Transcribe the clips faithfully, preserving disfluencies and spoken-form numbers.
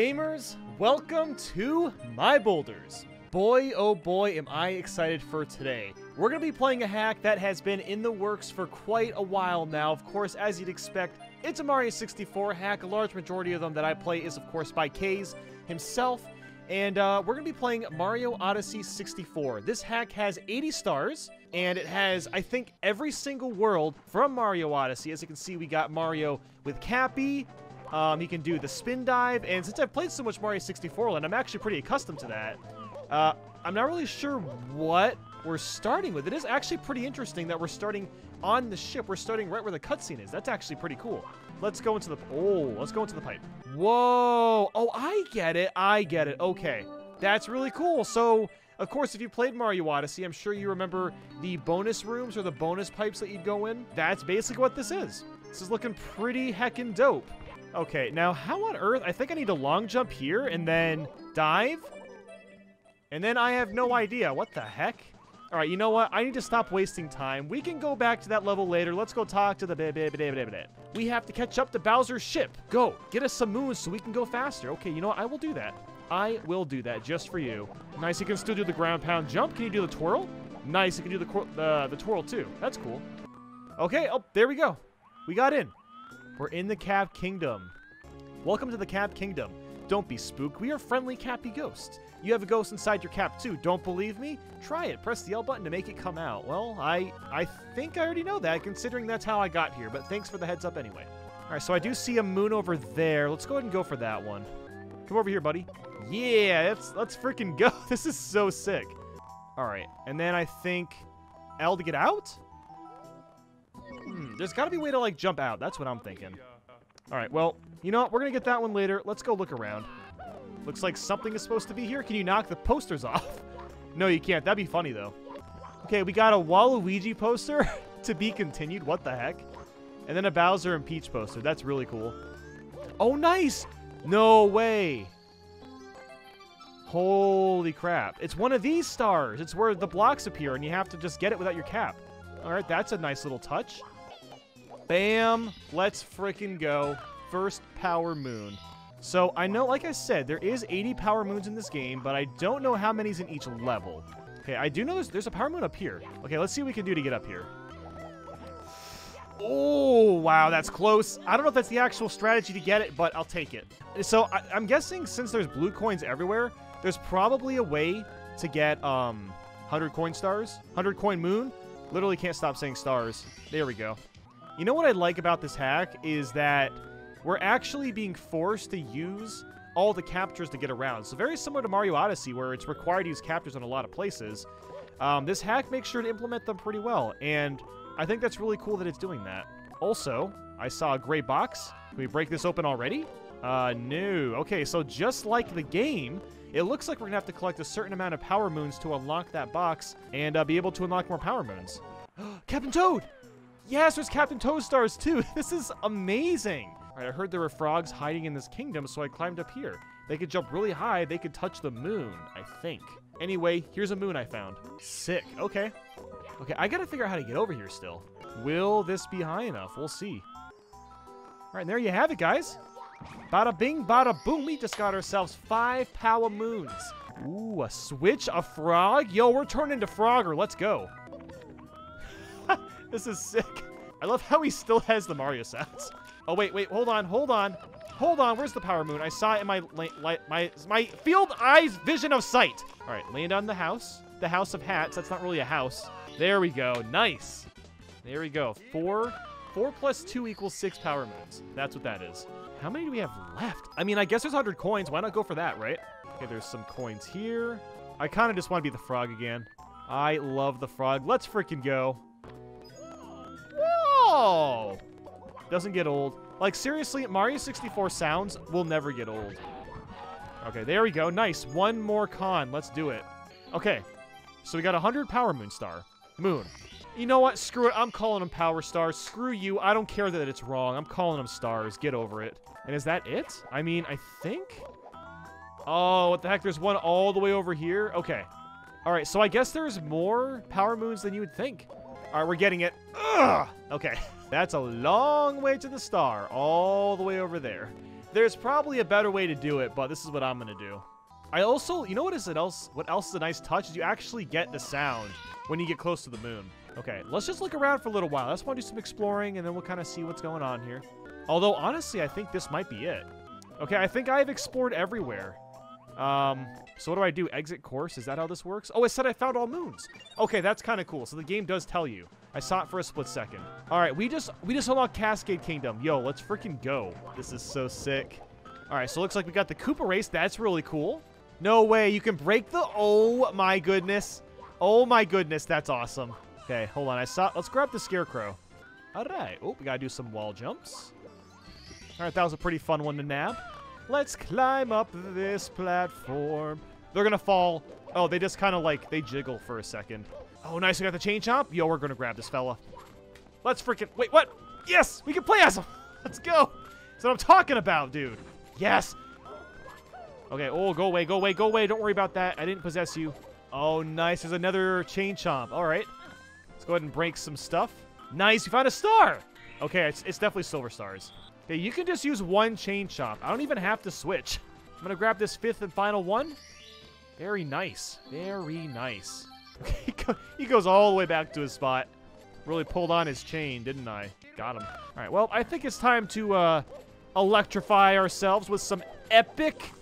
gamers, welcome to My Boulders. Boy, oh boy, am I excited for today. We're going to be playing a hack that has been in the works for quite a while now. Of course, as you'd expect, it's a Mario sixty-four hack. A large majority of them that I play is, of course, by Kaze himself. And uh, we're going to be playing Mario Odyssey sixty-four. This hack has eighty stars, and it has, I think, every single world from Mario Odyssey. As you can see, we got Mario with Cappy. Um, he can do the spin dive, and since I've played so much Mario sixty-four, and I'm actually pretty accustomed to that, uh, I'm not really sure what we're starting with. It is actually pretty interesting that we're starting on the ship. We're starting right where the cutscene is. That's actually pretty cool. Let's go into the... Oh, let's go into the pipe. Whoa! Oh, I get it. I get it. Okay. That's really cool. So, of course, if you played Mario Odyssey, I'm sure you remember the bonus rooms or the bonus pipes that you'd go in. That's basically what this is. This is looking pretty heckin' dope. Okay, now how on earth? I think I need to long jump here and then dive. And then I have no idea. What the heck? All right, you know what? I need to stop wasting time. We can go back to that level later. Let's go talk to the baby. We have to catch up to Bowser's ship. Go, get us some moons so we can go faster. Okay, you know what? I will do that. I will do that just for you. Nice, he can still do the ground pound jump. Can you do the twirl? Nice, he can do the, uh, the twirl too. That's cool. Okay, oh, there we go. We got in. We're in the Cap Kingdom. Welcome to the Cap Kingdom. Don't be spooked. We are friendly Cappy ghosts. You have a ghost inside your cap too. Don't believe me? Try it. Press the L button to make it come out. Well, I I think I already know that, considering that's how I got here. But thanks for the heads up anyway. All right, so I do see a moon over there. Let's go ahead and go for that one. Come over here, buddy. Yeah, let's let's freaking go. This is so sick. All right, and then I think L to get out. Hmm, there's got to be a way to, like, jump out. That's what I'm thinking. All right, well, you know what? We're going to get that one later. Let's go look around. Looks like something is supposed to be here. Can you knock the posters off? No, you can't. That'd be funny, though. Okay, we got a Waluigi poster to be continued. What the heck? And then a Bowser and Peach poster. That's really cool. Oh, nice! No way! Holy crap. It's one of these stars. It's where the blocks appear, and you have to just get it without your cap. All right, that's a nice little touch. Bam! Let's frickin' go. First power moon. So, I know, like I said, there is eighty power moons in this game, but I don't know how many's in each level. Okay, I do know there's, there's a power moon up here. Okay, let's see what we can do to get up here. Oh, wow, that's close. I don't know if that's the actual strategy to get it, but I'll take it. So, I, I'm guessing since there's blue coins everywhere, there's probably a way to get um, one hundred coin stars, one hundred coin moon. Literally can't stop saying stars. There we go. You know what I like about this hack is that we're actually being forced to use all the captures to get around. So very similar to Mario Odyssey, where it's required to use captures in a lot of places. Um, this hack makes sure to implement them pretty well, and I think that's really cool that it's doing that. Also, I saw a gray box. Can we break this open already? Uh, no. Okay, so just like the game, it looks like we're going to have to collect a certain amount of power moons to unlock that box and uh, be able to unlock more power moons. Captain Toad! Yes, there's Captain Toad stars too! This is amazing! Alright, I heard there were frogs hiding in this kingdom, so I climbed up here. They could jump really high, they could touch the moon, I think. Anyway, here's a moon I found. Sick, okay. Okay, I gotta figure out how to get over here still. Will this be high enough? We'll see. Alright, and there you have it, guys! Bada bing, bada boom, we just got ourselves five power moons. Ooh, a switch, a frog? Yo, we're turning into Frogger, let's go. This is sick. I love how he still has the Mario sounds. Oh, wait, wait, hold on, hold on. Hold on, where's the power moon? I saw it in my light, my my field eyes vision of sight. All right, land on the house. The house of hats, that's not really a house. There we go, nice. There we go, four. Four plus two equals six power moons. That's what that is. How many do we have left? I mean, I guess there's one hundred coins. Why not go for that, right? Okay, there's some coins here. I kind of just want to be the frog again. I love the frog. Let's freaking go. Whoa! Doesn't get old. Like, seriously, Mario sixty-four sounds will never get old. Okay, there we go. Nice. One more con. Let's do it. Okay. So we got one hundred power moon star. Moon. You know what? Screw it. I'm calling them power stars. Screw you. I don't care that it's wrong. I'm calling them stars. Get over it. And is that it? I mean, I think... Oh, what the heck? There's one all the way over here? Okay. All right, so I guess there's more power moons than you would think. All right, we're getting it. Ugh! Okay. That's a long way to the star. All the way over there. There's probably a better way to do it, but this is what I'm gonna do. I also, you know what is it else? What else is a nice touch is you actually get the sound when you get close to the moon. Okay, let's just look around for a little while. I just want to do some exploring, and then we'll kind of see what's going on here. Although, honestly, I think this might be it. Okay, I think I've explored everywhere. Um, so what do I do? Exit course? Is that how this works? Oh, it said I found all moons. Okay, that's kind of cool. So the game does tell you. I saw it for a split second. All right, we just we just unlocked Cascade Kingdom. Yo, let's freaking go. This is so sick. All right, so it looks like we got the Koopa race. That's really cool. No way. You can break the... Oh, my goodness. Oh, my goodness. That's awesome. Okay, hold on. I saw... Let's grab the Scarecrow. All right. Oh, we got to do some wall jumps. All right, that was a pretty fun one to nab. Let's climb up this platform. They're going to fall. Oh, they just kind of like... They jiggle for a second. Oh, nice. We got the Chain Chomp. Yo, we're going to grab this fella. Let's freaking... Wait, what? Yes! We can play as him! Let's go! That's what I'm talking about, dude. Yes! Okay, oh, go away, go away, go away. Don't worry about that. I didn't possess you. Oh, nice. There's another Chain Chomp. All right. Let's go ahead and break some stuff. Nice. You found a star. Okay, it's, it's definitely silver stars. Okay, you can just use one Chain Chomp. I don't even have to switch. I'm going to grab this fifth and final one. Very nice. Very nice. Okay, he goes all the way back to his spot. Really pulled on his chain, didn't I? Got him. All right, well, I think it's time to uh, electrify ourselves with some epic...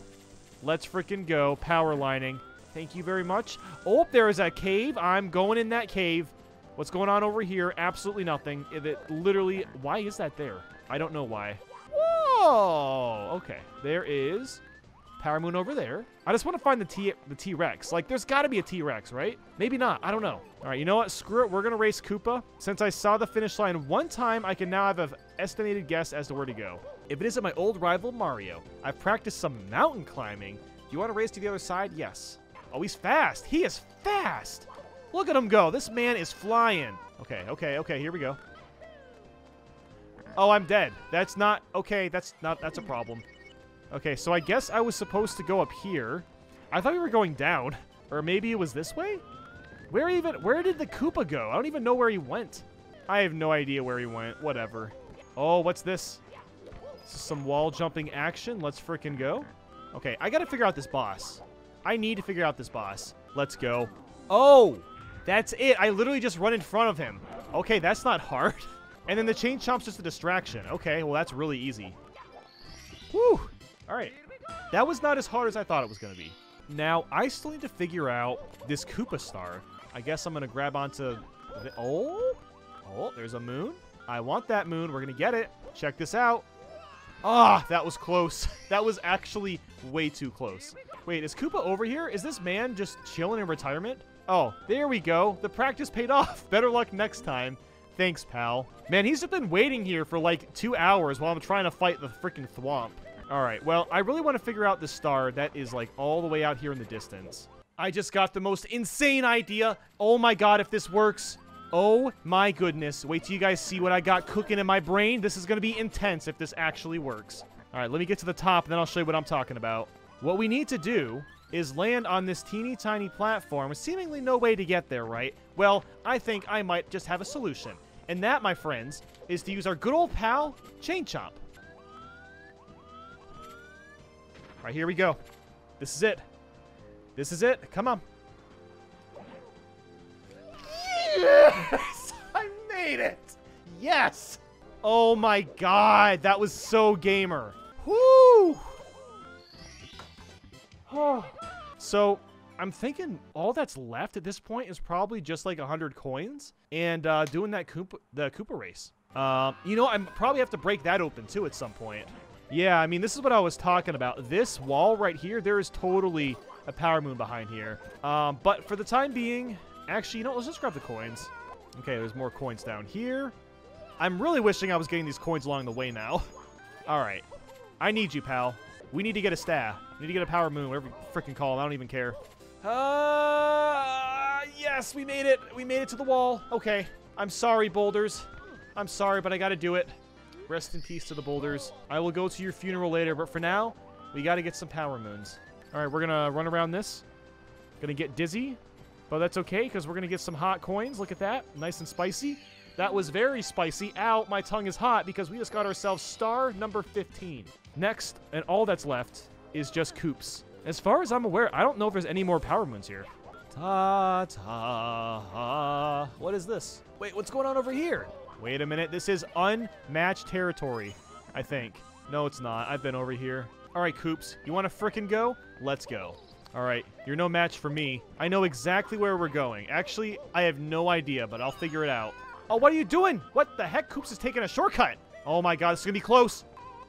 Let's freaking go. Power lining. Thank you very much. Oh, there is a cave. I'm going in that cave. What's going on over here? Absolutely nothing. It literally... Why is that there? I don't know why. Whoa! Okay. There is Power Moon over there. I just want to find the T the T-Rex. Like, there's got to be a T-Rex, right? Maybe not. I don't know. All right, you know what? Screw it. We're going to race Koopa. Since I saw the finish line one time, I can now have an estimated guess as to where to go. If it isn't my old rival, Mario, I've practiced some mountain climbing. Do you want to race to the other side? Yes. Oh, he's fast. He is fast. Look at him go. This man is flying. Okay, okay, okay. Here we go. Oh, I'm dead. That's not... Okay, that's not... That's a problem. Okay, so I guess I was supposed to go up here. I thought we were going down. Or maybe it was this way? Where even... Where did the Koopa go? I don't even know where he went. I have no idea where he went. Whatever. Oh, what's this? Some wall jumping action. Let's freaking go. Okay, I gotta figure out this boss. I need to figure out this boss. Let's go. Oh, that's it. I literally just run in front of him. Okay, that's not hard. And then the Chain Chomp's just a distraction. Okay, well, that's really easy. Whew. All right. That was not as hard as I thought it was gonna be. Now, I still need to figure out this Koopa star. I guess I'm gonna grab onto the... Oh, oh, there's a moon. I want that moon. We're gonna get it. Check this out. Ah, that was close. That was actually way too close. Wait, is Koopa over here? Is this man just chilling in retirement? Oh, there we go. The practice paid off. Better luck next time. Thanks, pal. Man, he's just been waiting here for like two hours while I'm trying to fight the freaking Thwomp. All right, well, I really want to figure out the star that is like all the way out here in the distance. I just got the most insane idea. Oh my God, if this works. Oh my goodness. Wait till you guys see what I got cooking in my brain. This is going to be intense if this actually works. All right, let me get to the top, and then I'll show you what I'm talking about. What we need to do is land on this teeny tiny platform with seemingly no way to get there, right? Well, I think I might just have a solution. And that, my friends, is to use our good old pal, Chain Chomp. All right, here we go. This is it. This is it. Come on. Yes! I made it! Yes! Oh my God, that was so gamer. Whoo! Oh. So, I'm thinking all that's left at this point is probably just like one hundred coins and uh, doing that Koopa, the Koopa race. Um, you know, I probably have to break that open too at some point. Yeah, I mean, this is what I was talking about. This wall right here, there is totally a Power Moon behind here. Um, but for the time being... Actually, you know, let's just grab the coins. Okay, there's more coins down here. I'm really wishing I was getting these coins along the way now. All right. I need you, pal. We need to get a staff. We need to get a Power Moon, whatever you freaking call it. I don't even care. Uh, yes, we made it. We made it to the wall. Okay. I'm sorry, boulders. I'm sorry, but I got to do it. Rest in peace to the boulders. I will go to your funeral later, but for now, we got to get some Power Moons. All right, we're going to run around this. Going to get dizzy. But that's okay, because we're going to get some hot coins. Look at that. Nice and spicy. That was very spicy. Ow, my tongue is hot because we just got ourselves star number fifteen. Next, and all that's left, is just Koops. As far as I'm aware, I don't know if there's any more power moons here. Ta ta ha. What is this? Wait, what's going on over here? Wait a minute, this is unmatched territory, I think. No, it's not. I've been over here. All right, Koops, you want to frickin' go? Let's go. All right, you're no match for me. I know exactly where we're going. Actually, I have no idea, but I'll figure it out. Oh, what are you doing? What the heck? Koops is taking a shortcut. Oh my god, this is gonna be close.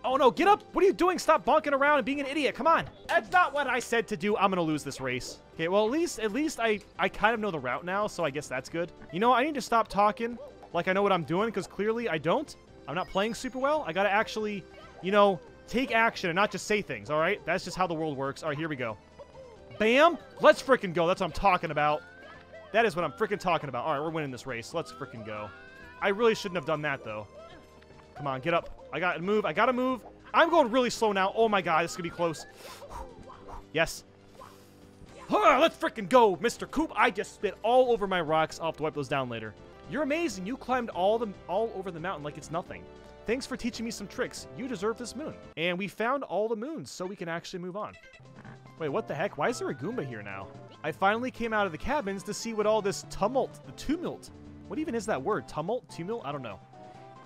Oh no, get up! What are you doing? Stop bonking around and being an idiot. Come on. That's not what I said to do. I'm gonna lose this race. Okay, well, at least at least I, I kind of know the route now, so I guess that's good. You know, I need to stop talking like I know what I'm doing, because clearly I don't. I'm not playing super well. I gotta actually, you know, take action and not just say things, all right? That's just how the world works. All right, here we go. Bam! Let's frickin' go. That's what I'm talking about. That is what I'm frickin' talking about. All right, we're winning this race. Let's frickin' go. I really shouldn't have done that, though. Come on, get up. I gotta move. I gotta move. I'm going really slow now. Oh, my God. This is gonna be close. Yes. Let's frickin' go, Mister Koop. I just spit all over my rocks. I'll have to wipe those down later. You're amazing. You climbed all the all over the mountain like it's nothing. Thanks for teaching me some tricks. You deserve this moon. And we found all the moons, so we can actually move on. Wait, what the heck? Why is there a Goomba here now? I finally came out of the cabins to see what all this tumult, the tumult. What even is that word? Tumult? Tumult? I don't know.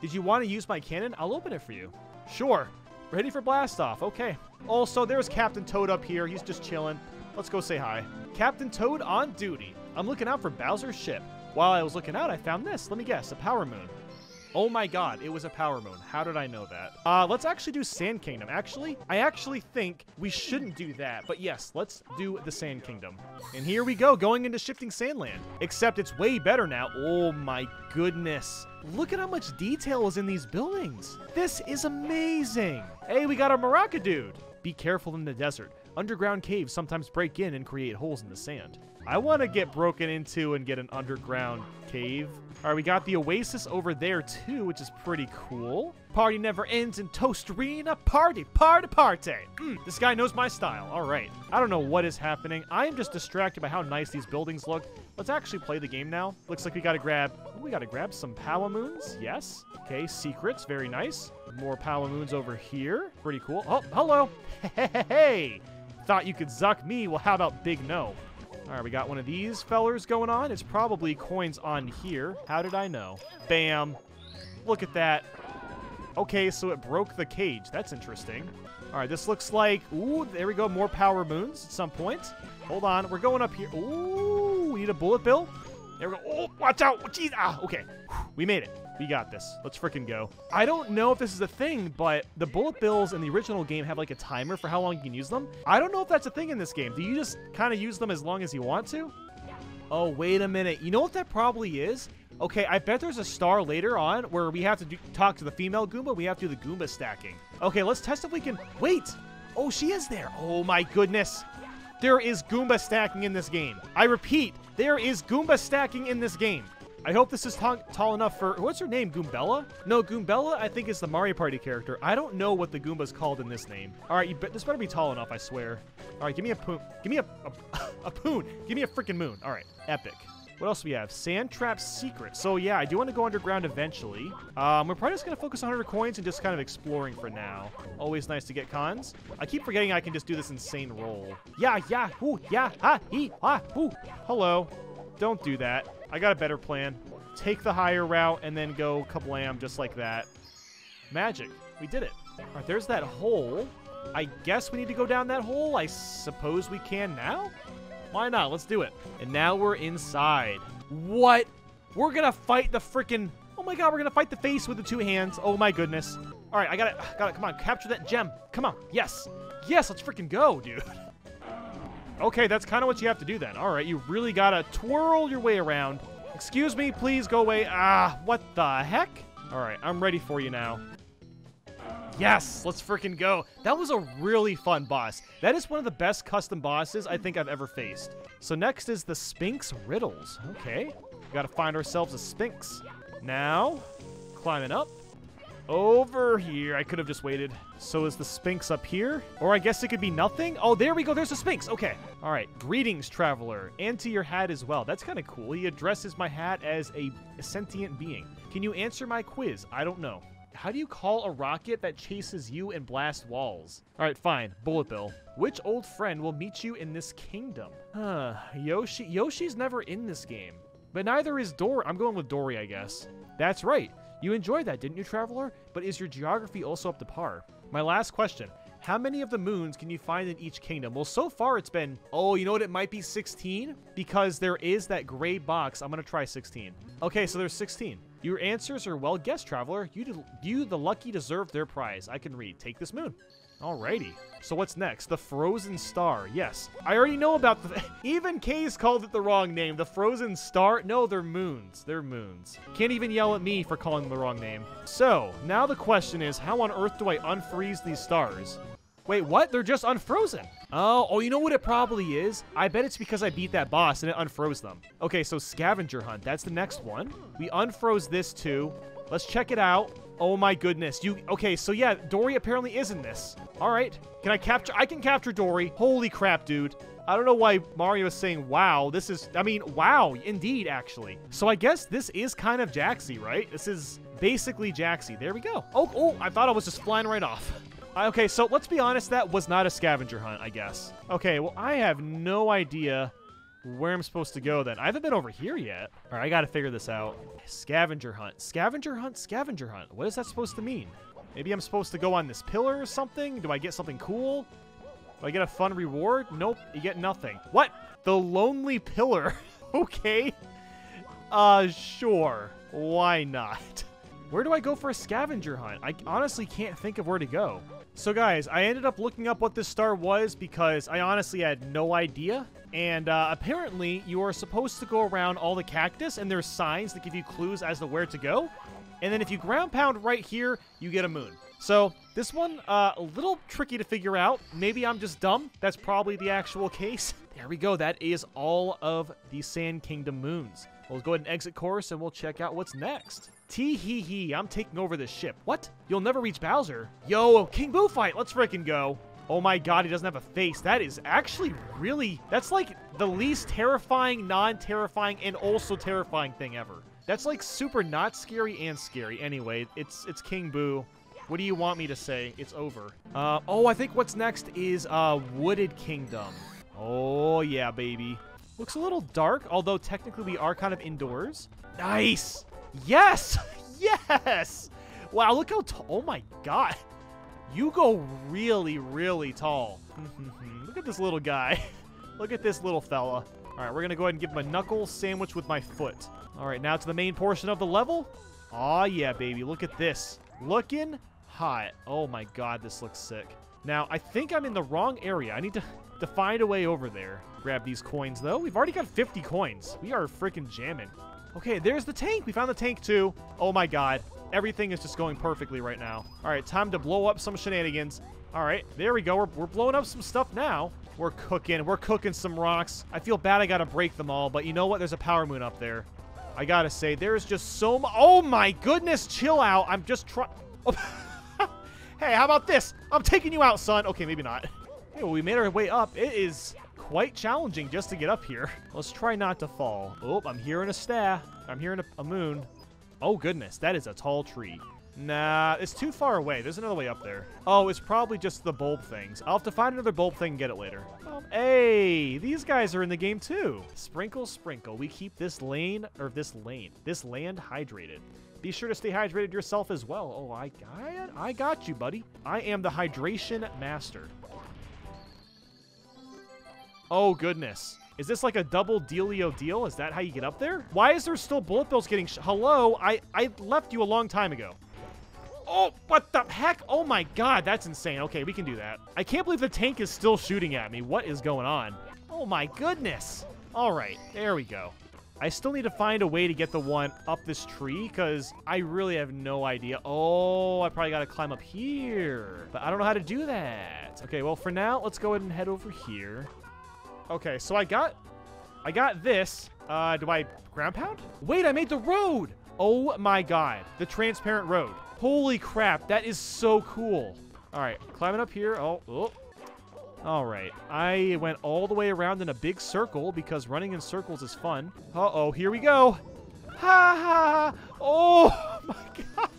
Did you want to use my cannon? I'll open it for you. Sure. Ready for blast off. Okay. Also, there's Captain Toad up here. He's just chilling. Let's go say hi. Captain Toad on duty. I'm looking out for Bowser's ship. While I was looking out, I found this. Let me guess. A power moon. Oh my god, it was a power moon. How did I know that? Uh, let's actually do Sand Kingdom. Actually, I actually think we shouldn't do that. But yes, let's do the Sand Kingdom. And here we go, going into Shifting Sandland. Except it's way better now. Oh my goodness. Look at how much detail is in these buildings. This is amazing. Hey, we got our maraca dude. Be careful in the desert. Underground caves sometimes break in and create holes in the sand. I want to get broken into and get an underground cave. All right, we got the oasis over there too, which is pretty cool. Party never ends in Toasterina. Party, party, party. Mm, this guy knows my style. All right. I don't know what is happening. I am just distracted by how nice these buildings look. Let's actually play the game now. Looks like we got to grab... We got to grab some power moons. Yes. Okay, secrets. Very nice. More power moons over here. Pretty cool. Oh, hello. Hey, hey, hey. Thought you could zuck me. Well, how about big no? All right, we got one of these fellers going on. It's probably coins on here. How did I know? Bam. Look at that. Okay, so it broke the cage. That's interesting. All right, this looks like... Ooh, there we go. More power moons at some point. Hold on. We're going up here. Ooh, we need a bullet bill. There we go. Oh, watch out. Jeez. Ah, okay. We made it. We got this. Let's frickin' go. I don't know if this is a thing, but the bullet bills in the original game have like a timer for how long you can use them. I don't know if that's a thing in this game. Do you just kind of use them as long as you want to? Oh, wait a minute. You know what that probably is? Okay, I bet there's a star later on where we have to do, talk to the female Goomba. We have to do the Goomba stacking. Okay, let's test if we can... Wait! Oh, she is there. Oh my goodness. There is Goomba stacking in this game. I repeat, there is Goomba stacking in this game. I hope this is tall enough for... What's her name? Goombella? No, Goombella, I think, is the Mario Party character. I don't know what the Goomba's called in this name. All right, you be, this better be tall enough, I swear. All right, give me a poon. Give me a... A, a poon. Give me a freaking moon. All right, epic. What else do we have? Sand Trap Secret. So, yeah, I do want to go underground eventually. Um, we're probably just going to focus on one hundred coins and just kind of exploring for now. Always nice to get cons. I keep forgetting I can just do this insane roll. Yeah, yeah, hoo, yeah, ha, he, ha, hoo. Hello. Don't do that. I got a better plan. Take the higher route and then go kablam just like that. Magic. We did it. All right, there's that hole. I guess we need to go down that hole. I suppose we can now? Why not? Let's do it. And now we're inside. What? We're going to fight the freaking... Oh, my God. We're going to fight the face with the two hands. Oh, my goodness. All right. I got it. I got it. Come on. Capture that gem. Come on. Yes. Yes. Let's freaking go, dude. Okay, that's kind of what you have to do then. All right, you really got to twirl your way around. Excuse me, please go away. Ah, what the heck? All right, I'm ready for you now. Yes, let's freaking go. That was a really fun boss. That is one of the best custom bosses I think I've ever faced. So next is the Sphinx Riddles. Okay, we got to find ourselves a Sphinx. Now, climbing up. Over here. I could have just waited. So is the Sphinx up here? Or I guess it could be nothing. Oh, there we go. There's a Sphinx. Okay. All right. Greetings, traveler. And to your hat as well. That's kind of cool. He addresses my hat as a sentient being. Can you answer my quiz? I don't know. How do you call a rocket that chases you and blasts walls? All right, fine. Bullet Bill. Which old friend will meet you in this kingdom? Huh. Yoshi. Yoshi's never in this game. But neither is Dory. I'm going with Dory, I guess. That's right. You enjoyed that, didn't you, Traveler? But is your geography also up to par? My last question. How many of the moons can you find in each kingdom? Well, so far it's been... Oh, you know what? It might be sixteen because there is that gray box. I'm going to try sixteen. Okay, so there's sixteen. Your answers are well guessed, Traveler. You, you, the lucky, deserve their prize. I can read. Take this moon. Alrighty. So what's next? The Frozen Star. Yes. I already know about the... Even Kaze called it the wrong name. The Frozen Star? No, they're moons. They're moons. Can't even yell at me for calling them the wrong name. So, now the question is, how on earth do I unfreeze these stars? Wait, what? They're just unfrozen. Oh, oh, you know what it probably is? I bet it's because I beat that boss and it unfroze them. Okay, so Scavenger Hunt. That's the next one. We unfroze this too. Let's check it out. Oh my goodness. You okay, so yeah, Dory apparently is in this. All right. Can I capture? I can capture Dory. Holy crap, dude. I don't know why Mario is saying, wow, this is, I mean, wow, indeed, actually. So I guess this is kind of Jaxie, right? This is basically Jaxie. There we go. Oh, oh, I thought I was just flying right off. Okay, so let's be honest, that was not a scavenger hunt, I guess. Okay, well, I have no idea where I'm supposed to go then. I haven't been over here yet. All right, I gotta figure this out. Scavenger hunt, scavenger hunt, scavenger hunt. What is that supposed to mean? Maybe I'm supposed to go on this pillar or something? Do I get something cool? Do I get a fun reward? Nope, you get nothing. What? The Lonely Pillar. Okay. Uh, sure. Why not? Where do I go for a scavenger hunt? I honestly can't think of where to go. So guys, I ended up looking up what this star was because I honestly had no idea. And uh, apparently you are supposed to go around all the cactus and there's signs that give you clues as to where to go. And then if you ground pound right here, you get a moon. So this one, uh, a little tricky to figure out. Maybe I'm just dumb. That's probably the actual case. There we go. That is all of the Sand Kingdom moons. We'll go ahead and exit course and we'll check out what's next. Tee hee hee, I'm taking over this ship. What? You'll never reach Bowser. Yo, King Boo fight, let's frickin' go. Oh my god, he doesn't have a face. That is actually really, that's like the least terrifying, non-terrifying, and also terrifying thing ever. That's like super not scary and scary. Anyway, it's it's King Boo. What do you want me to say? It's over. Uh, oh, I think what's next is uh, Wooded Kingdom. Oh yeah, baby. Looks a little dark, although technically we are kind of indoors. Nice! Yes! Yes! Wow, look how tall. Oh my god. You go really, really tall. Look at this little guy. Look at this little fella. All right, we're going to go ahead and give him a knuckle sandwich with my foot. All right, now to the main portion of the level. Aw, yeah, baby. Look at this. Looking hot. Oh my god, this looks sick. Now, I think I'm in the wrong area. I need to, to find a way over there. Grab these coins, though. We've already got fifty coins. We are freaking jamming. Okay, there's the tank. We found the tank, too. Oh, my God. Everything is just going perfectly right now. All right, time to blow up some shenanigans. All right, there we go. We're, we're blowing up some stuff now. We're cooking. We're cooking some rocks. I feel bad I got to break them all, but you know what? There's a power moon up there. I got to say, there is just so much. Oh, my goodness. Chill out. I'm just trying. Oh. Hey, how about this? I'm taking you out, son. Okay, maybe not. Hey, well, we made our way up. It is... quite challenging just to get up here. Let's try not to fall. Oh, I'm hearing a star. I'm hearing a, a moon. Oh, goodness. That is a tall tree. Nah, it's too far away. There's another way up there. Oh, it's probably just the bulb things. I'll have to find another bulb thing and get it later. Um, hey, these guys are in the game too. Sprinkle, sprinkle. We keep this lane, or this lane, this land hydrated. Be sure to stay hydrated yourself as well. Oh, I got, I got you, buddy. I am the hydration master. Oh, goodness. Is this like a double dealio deal? Is that how you get up there? Why is there still bullet bills getting sh- Hello? I, I left you a long time ago. Oh, what the heck? Oh, my God. That's insane. Okay, we can do that. I can't believe the tank is still shooting at me. What is going on? Oh, my goodness. All right. There we go. I still need to find a way to get the one up this tree because I really have no idea. Oh, I probably got to climb up here. But I don't know how to do that. Okay, well, for now, let's go ahead and head over here. Okay, so I got, I got this. Uh, do I ground pound? Wait, I made the road. Oh my God, the transparent road. Holy crap, that is so cool. All right, climbing up here. Oh, oh. All right, I went all the way around in a big circle because running in circles is fun. Uh-oh, here we go. Ha ha! Oh my god!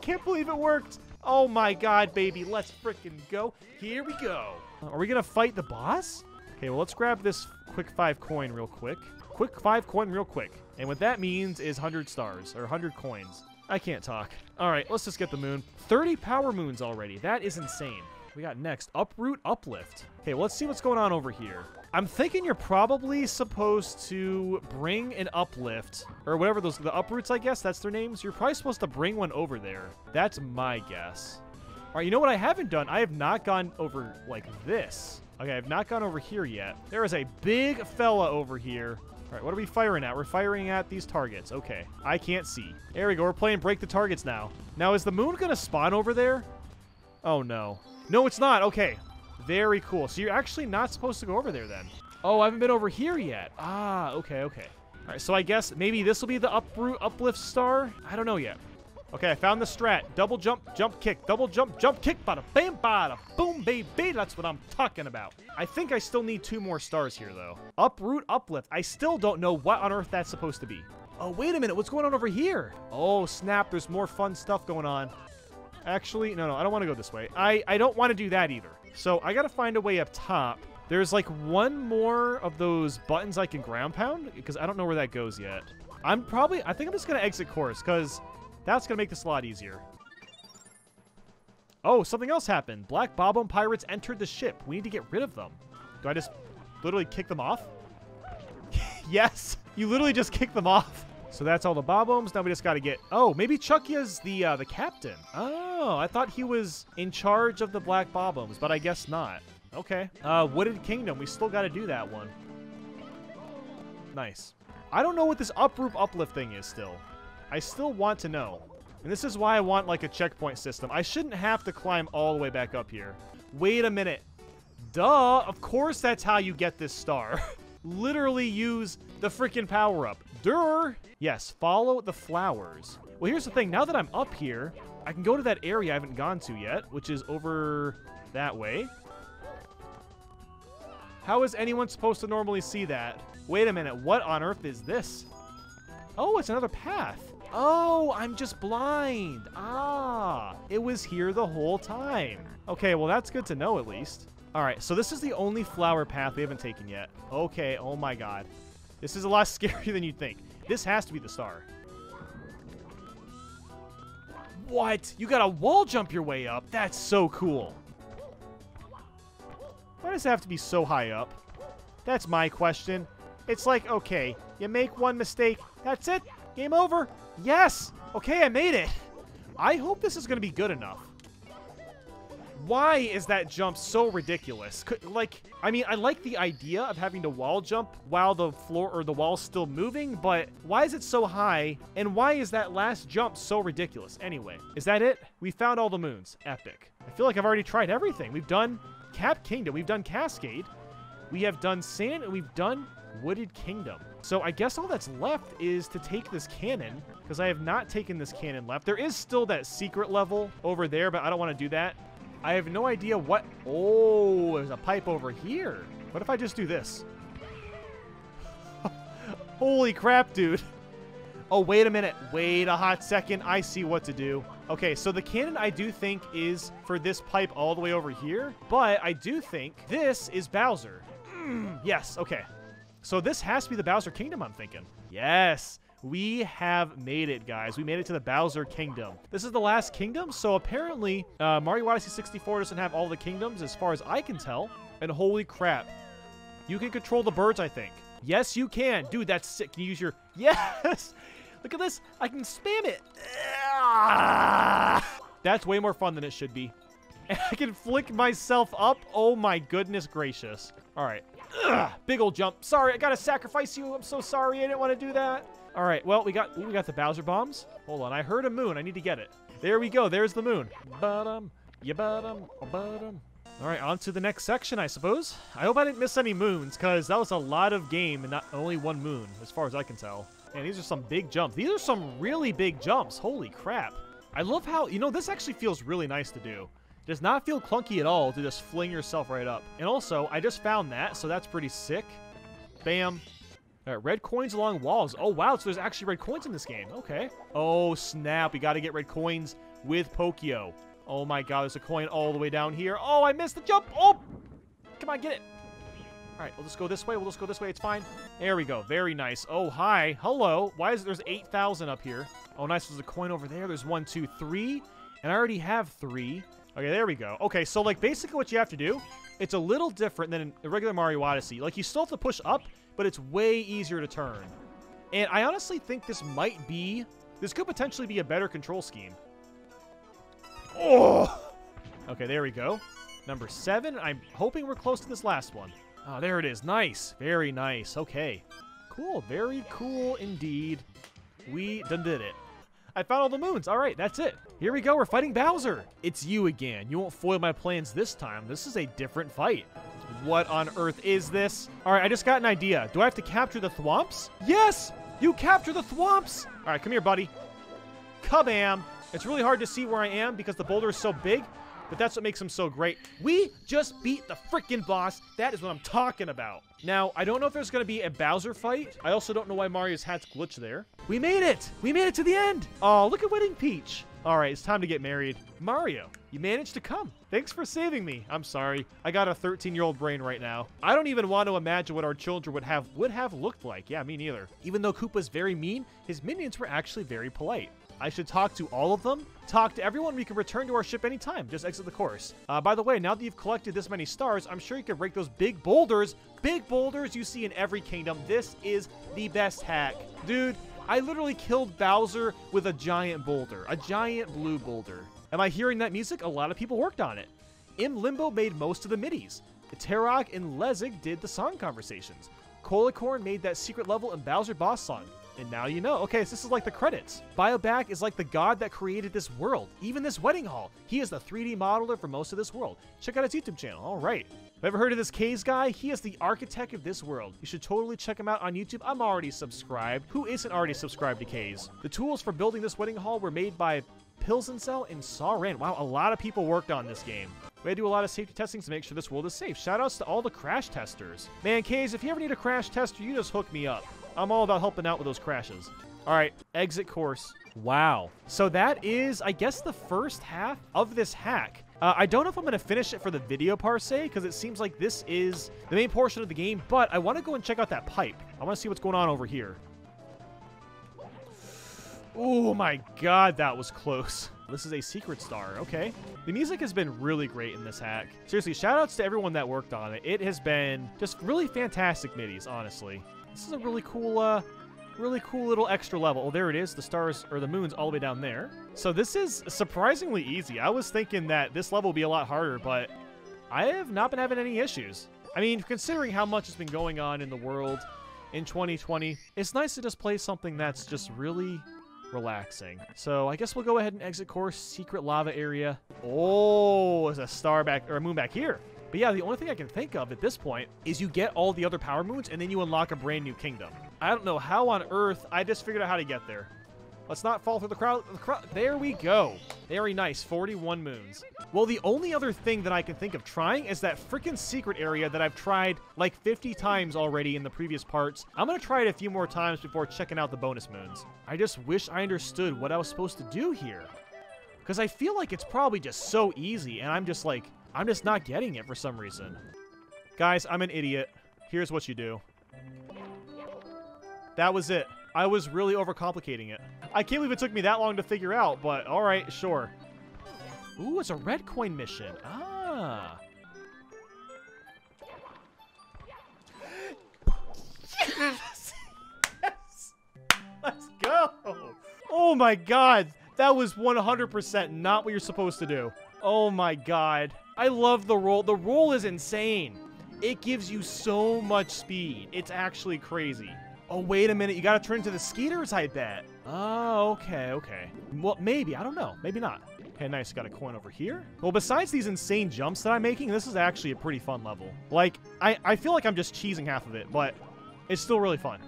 Can't believe it worked! Oh my god, baby, let's frickin' go. Here we go. Are we gonna fight the boss? Okay, well, let's grab this quick five coin real quick. Quick five coin real quick. And what that means is one hundred stars, or one hundred coins. I can't talk. All right, let's just get the moon. thirty power moons already. That is insane. We got next, Uproot, Uplift. Okay, well, let's see what's going on over here. I'm thinking you're probably supposed to bring an Uplift, or whatever those, the Uproots, I guess, that's their names. You're probably supposed to bring one over there. That's my guess. All right, you know what I haven't done? I have not gone over like this. Okay, I have not gone over here yet. There is a big fella over here. All right, what are we firing at? We're firing at these targets. Okay, I can't see. There we go, we're playing Break the Targets now. Now, is the moon gonna spawn over there? Oh no. No, it's not. Okay. Very cool. So you're actually not supposed to go over there then. Oh, I haven't been over here yet. Ah, okay, okay. All right, so I guess maybe this will be the uproot uplift star? I don't know yet. Okay, I found the strat. Double jump, jump kick. Double jump, jump kick. Bada bam, bada boom, baby. That's what I'm talking about. I think I still need two more stars here, though. Uproot uplift. I still don't know what on earth that's supposed to be. Oh, wait a minute. What's going on over here? Oh, snap. There's more fun stuff going on. Actually, no, no, I don't want to go this way. I, I don't want to do that either. So I got to find a way up top. There's like one more of those buttons I can ground pound because I don't know where that goes yet. I'm probably, I think I'm just going to exit course because that's going to make this a lot easier. Oh, something else happened. Black Bob-omb pirates entered the ship. We need to get rid of them. Do I just literally kick them off? Yes, you literally just kick them off. So that's all the Bob-ombs. Now we just got to get... Oh, maybe Chuckya's the uh, the captain. Oh, I thought he was in charge of the black Bob-ombs, but I guess not. Okay. Uh, Wooded Kingdom. We still got to do that one. Nice. I don't know what this uproot uplift thing is still. I still want to know. And this is why I want, like, a checkpoint system. I shouldn't have to climb all the way back up here. Wait a minute. Duh. Of course that's how you get this star. Literally use the freaking power-up. Durr. Yes, follow the flowers. Well, here's the thing. Now that I'm up here, I can go to that area I haven't gone to yet, which is over that way. How is anyone supposed to normally see that? Wait a minute. What on earth is this? Oh, it's another path. Oh, I'm just blind. Ah, it was here the whole time. Okay, well, that's good to know at least. All right, so this is the only flower path we haven't taken yet. Okay, oh my god. This is a lot scarier than you'd think. This has to be the star. What? You gotta wall jump your way up? That's so cool. Why does it have to be so high up? That's my question. It's like, okay, you make one mistake, that's it, game over. Yes! Okay, I made it. I hope this is gonna be good enough. Why is that jump so ridiculous? Could, like, I mean, I like the idea of having to wall jump while the floor or the wall's still moving, but why is it so high? And why is that last jump so ridiculous? Anyway, is that it? We found all the moons. Epic. I feel like I've already tried everything. We've done Cap Kingdom. We've done Cascade. We have done Sand, and we've done Wooded Kingdom. So I guess all that's left is to take this cannon, because I have not taken this cannon left. There is still that secret level over there, but I don't want to do that. I have no idea what... Oh, there's a pipe over here. What if I just do this? Holy crap, dude. Oh, wait a minute. Wait a hot second. I see what to do. Okay, so the cannon I do think is for this pipe all the way over here, but I do think this is Bowser. Mm, yes, okay. So this has to be the Bowser Kingdom, I'm thinking. Yes. We have made it, guys. We made it to the Bowser Kingdom. This is the last kingdom, so apparently uh, Mario Odyssey sixty-four doesn't have all the kingdoms as far as I can tell. And holy crap. You can control the birds, I think. Yes, you can. Dude, that's sick. Can you use your... Yes! Look at this. I can spam it. That's way more fun than it should be. And I can flick myself up. Oh, my goodness gracious. All right. Ugh, big old jump. Sorry, I gotta sacrifice you. I'm so sorry. I didn't want to do that. All right, well, we got ooh, we got the Bowser bombs. Hold on, I heard a moon. I need to get it. There we go. There's the moon. Bottom, ya bottom, bottom. All right, on to the next section, I suppose. I hope I didn't miss any moons, because that was a lot of game and not only one moon, as far as I can tell. And these are some big jumps. These are some really big jumps. Holy crap. I love how, you know, this actually feels really nice to do. Does not feel clunky at all to just fling yourself right up. And also, I just found that, so that's pretty sick. Bam. All right, red coins along walls. Oh, wow, so there's actually red coins in this game. Okay. Oh, snap. We got to get red coins with Pokio. Oh, my God, there's a coin all the way down here. Oh, I missed the jump. Oh, come on, get it. All right, we'll just go this way. We'll just go this way. It's fine. There we go. Very nice. Oh, hi. Hello. Why is it there's eight thousand up here? Oh, nice. There's a coin over there. There's one, two, three. And I already have three. Okay, there we go. Okay, so, like, basically what you have to do, it's a little different than a regular Mario Odyssey. Like, you still have to push up, but it's way easier to turn. And I honestly think this might be... This could potentially be a better control scheme. Oh! Okay, there we go. Number seven. I'm hoping we're close to this last one. Oh, there it is. Nice. Very nice. Okay. Cool. Very cool indeed. We done did it. I found all the moons. All right, that's it. Here we go. We're fighting Bowser. It's you again. You won't foil my plans this time. This is a different fight. What on earth is this? All right, I just got an idea. Do I have to capture the Thwomps? Yes! You capture the Thwomps! All right, come here, buddy. Kabam! It's really hard to see where I am because the boulder is so big, but that's what makes him so great. We just beat the freaking boss. That is what I'm talking about. Now, I don't know if there's going to be a Bowser fight. I also don't know why Mario's hat's glitched there. We made it. We made it to the end. Oh, look at Wedding Peach. All right, it's time to get married. Mario, you managed to come. Thanks for saving me. I'm sorry. I got a thirteen-year-old brain right now. I don't even want to imagine what our children would have would have looked like. Yeah, me neither. Even though Koopa's very mean, his minions were actually very polite. I should talk to all of them. Talk to everyone. We can return to our ship anytime. Just exit the course. Uh, by the way, now that you've collected this many stars, I'm sure you can break those big boulders. Big boulders you see in every kingdom. This is the best hack. Dude, I literally killed Bowser with a giant boulder. A giant blue boulder. Am I hearing that music? A lot of people worked on it. M. Limbo made most of the midis. Tarok and Lezig did the song conversations. Kolicorn made that secret level and Bowser boss song. And now you know. Okay, so this is like the credits. BioBack is like the god that created this world, even this wedding hall. He is the three D modeler for most of this world. Check out his YouTube channel. All right. Ever heard of this Kaze guy? He is the architect of this world. You should totally check him out on YouTube. I'm already subscribed. Who isn't already subscribed to Kaze? The tools for building this wedding hall were made by PilsenCell and Saurin. Wow, a lot of people worked on this game. We had to do a lot of safety testing to make sure this world is safe. Shoutouts to all the crash testers. Man, Kaze, if you ever need a crash tester, you just hook me up. I'm all about helping out with those crashes. All right, exit course. Wow. So that is, I guess, the first half of this hack. Uh, I don't know if I'm going to finish it for the video per se, because it seems like this is the main portion of the game, but I want to go and check out that pipe. I want to see what's going on over here. Oh my God, that was close. This is a secret star. Okay. The music has been really great in this hack. Seriously, shoutouts to everyone that worked on it. It has been just really fantastic midis, honestly. This is a really cool, uh, really cool little extra level. Oh, there it is. The stars, or the moon's all the way down there. So this is surprisingly easy. I was thinking that this level would be a lot harder, but I have not been having any issues. I mean, considering how much has been going on in the world in twenty twenty, it's nice to just play something that's just really relaxing. So I guess we'll go ahead and exit course, secret lava area. Oh, there's a star back, or a moon back here. But yeah, the only thing I can think of at this point is you get all the other power moons and then you unlock a brand new kingdom. I don't know how on earth. I just figured out how to get there. Let's not fall through the crowd. The crowd. There we go. Very nice. forty-one moons. Well, the only other thing that I can think of trying is that freaking secret area that I've tried like fifty times already in the previous parts. I'm going to try it a few more times before checking out the bonus moons. I just wish I understood what I was supposed to do here, because I feel like it's probably just so easy and I'm just like... I'm just not getting it for some reason. Guys, I'm an idiot. Here's what you do. That was it. I was really overcomplicating it. I can't believe it took me that long to figure out, but all right, sure. Ooh, it's a red coin mission. Ah. Yes! Yes! Let's go! Oh my God. That was one hundred percent not what you're supposed to do. Oh my God. I love the roll. The roll is insane. It gives you so much speed. It's actually crazy. Oh, wait a minute. You got to turn into the Skeeters, I bet. Oh, okay, okay. Well, maybe. I don't know. Maybe not. Okay, nice. Got a coin over here. Well, besides these insane jumps that I'm making, this is actually a pretty fun level. Like, I, I feel like I'm just cheesing half of it, but it's still really fun.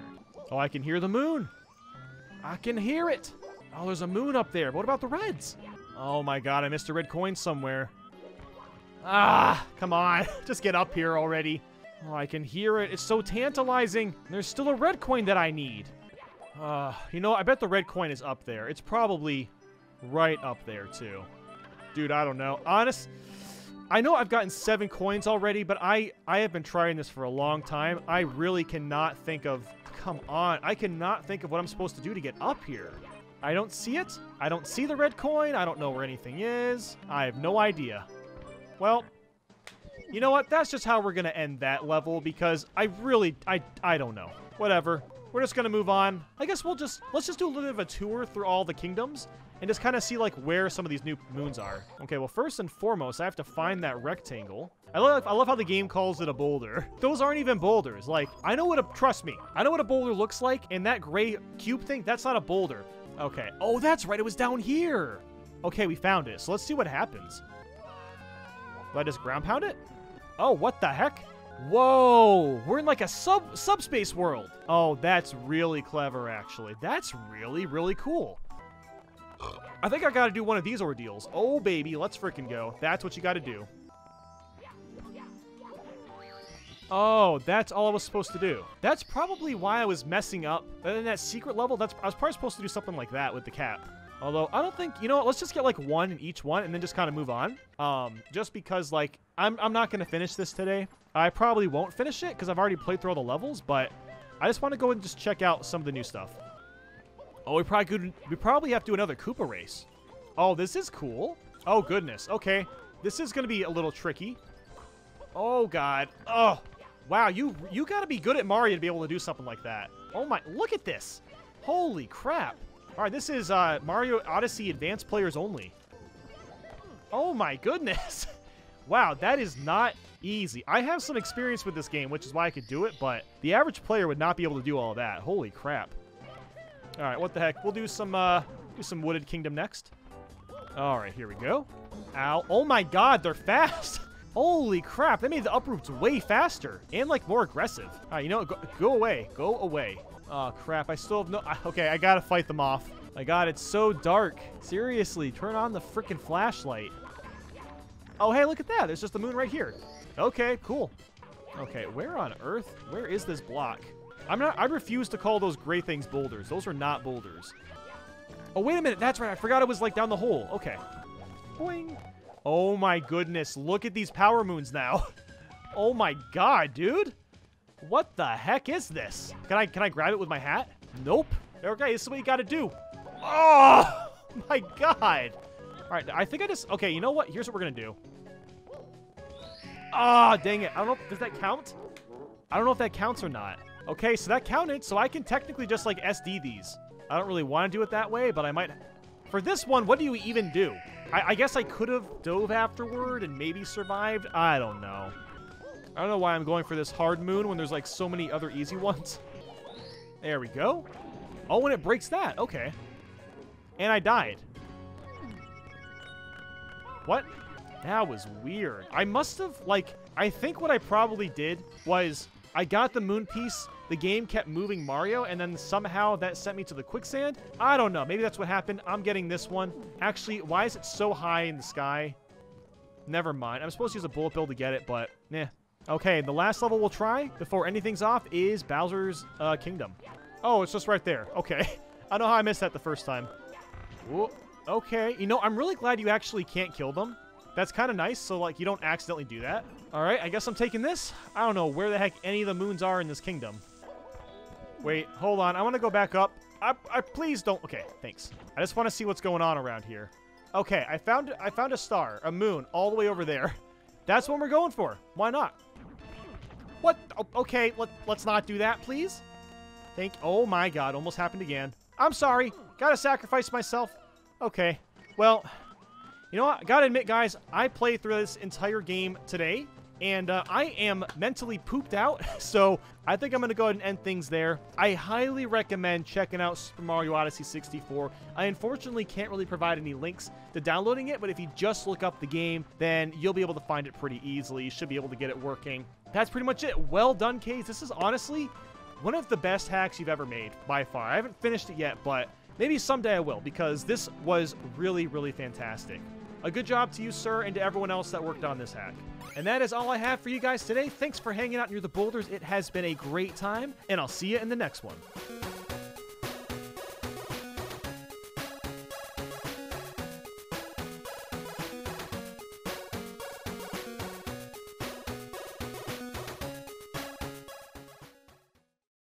Oh, I can hear the moon. I can hear it. Oh, there's a moon up there. But what about the reds? Oh my God, I missed a red coin somewhere. Ah, come on. Just get up here already. Oh, I can hear it. It's so tantalizing. There's still a red coin that I need. Uh, you know, I bet the red coin is up there. It's probably right up there, too. Dude, I don't know. Honest, I know I've gotten seven coins already, but I, I have been trying this for a long time. I really cannot think of... Come on. I cannot think of what I'm supposed to do to get up here. I don't see it. I don't see the red coin. I don't know where anything is. I have no idea. Well... You know what? That's just how we're going to end that level because I really, I, I don't know. Whatever. We're just going to move on. I guess we'll just, let's just do a little bit of a tour through all the kingdoms and just kind of see like where some of these new moons are. Okay, well first and foremost, I have to find that rectangle. I love, I love how the game calls it a boulder. Those aren't even boulders. Like, I know what a, trust me, I know what a boulder looks like, and that gray cube thing, that's not a boulder. Okay. Oh, that's right. It was down here. Okay, we found it. So let's see what happens. Will I just ground pound it? Oh, what the heck? Whoa! We're in like a sub subspace world. Oh, that's really clever, actually. That's really, really cool. I think I gotta do one of these ordeals. Oh, baby, let's freaking go. That's what you gotta do. Oh, that's all I was supposed to do. That's probably why I was messing up. And then that secret level, that's, I was probably supposed to do something like that with the cap. Although, I don't think, you know what, let's just get like one in each one and then just kind of move on. Um, just because like, I'm, I'm not going to finish this today. I probably won't finish it because I've already played through all the levels, but I just want to go and just check out some of the new stuff. Oh, we probably could, we probably have to do another Koopa race. Oh, this is cool. Oh, goodness. Okay. This is going to be a little tricky. Oh, God. Oh, wow. You, you got to be good at Mario to be able to do something like that. Oh my, look at this. Holy crap. All right, this is uh, Mario Odyssey Advanced Players Only. Oh my goodness. Wow, that is not easy. I have some experience with this game, which is why I could do it, but the average player would not be able to do all that. Holy crap. All right, what the heck. We'll do some uh, do some Wooded Kingdom next. All right, here we go. Ow. Oh my god, they're fast. Holy crap, they made the uproots way faster and, like, more aggressive. All right, you know, go, go away. Go away. Oh, crap. I still have no... Okay, I gotta fight them off. My god, it's so dark. Seriously, turn on the freaking flashlight. Oh, hey, look at that. There's just the moon right here. Okay, cool. Okay, where on earth? Where is this block? I'm not... I refuse to call those gray things boulders. Those are not boulders. Oh, wait a minute. That's right. I forgot it was, like, down the hole. Okay. Boing. Oh, my goodness. Look at these power moons now. Oh, my god, dude. What the heck is this? Can I can I grab it with my hat? Nope. Okay, this is what you gotta do. Oh my god! All right, I think I just. Okay, you know what? Here's what we're gonna do. Ah, oh, dang it! I don't know. Does that count? I don't know if that counts or not. Okay, so that counted. So I can technically just like S D these. I don't really want to do it that way, but I might. For this one, what do you even do? I, I guess I could have dove afterward and maybe survived. I don't know. I don't know why I'm going for this hard moon when there's, like, so many other easy ones. There we go. Oh, and it breaks that. Okay. And I died. What? That was weird. I must have, like... I think what I probably did was I got the moon piece, the game kept moving Mario, and then somehow that sent me to the quicksand? I don't know. Maybe that's what happened. I'm getting this one. Actually, why is it so high in the sky? Never mind. I'm supposed to use a bullet bill to get it, but... Nah. Okay, the last level we'll try before anything's off is Bowser's uh, Kingdom. Oh, it's just right there. Okay. I don't know how I missed that the first time. Ooh, okay. You know, I'm really glad you actually can't kill them. That's kind of nice, so, like, you don't accidentally do that. All right, I guess I'm taking this. I don't know where the heck any of the moons are in this kingdom. Wait, hold on. I want to go back up. I, I please don't... Okay, thanks. I just want to see what's going on around here. Okay, I found, I found a star, a moon, all the way over there. That's what we're going for. Why not? What? Okay, let, let's not do that, please. Thank- Oh my god, almost happened again. I'm sorry. Gotta sacrifice myself. Okay. Well, you know what? Gotta admit, guys, I played through this entire game today, and uh, I am mentally pooped out, so I think I'm gonna go ahead and end things there. I highly recommend checking out Super Mario Odyssey sixty-four. I unfortunately can't really provide any links to downloading it, but if you just look up the game, then you'll be able to find it pretty easily. You should be able to get it working. That's pretty much it. Well done, Kaze. This is honestly one of the best hacks you've ever made, by far. I haven't finished it yet, but maybe someday I will, because this was really, really fantastic. A good job to you, sir, and to everyone else that worked on this hack. And that is all I have for you guys today. Thanks for hanging out near the boulders. It has been a great time, and I'll see you in the next one.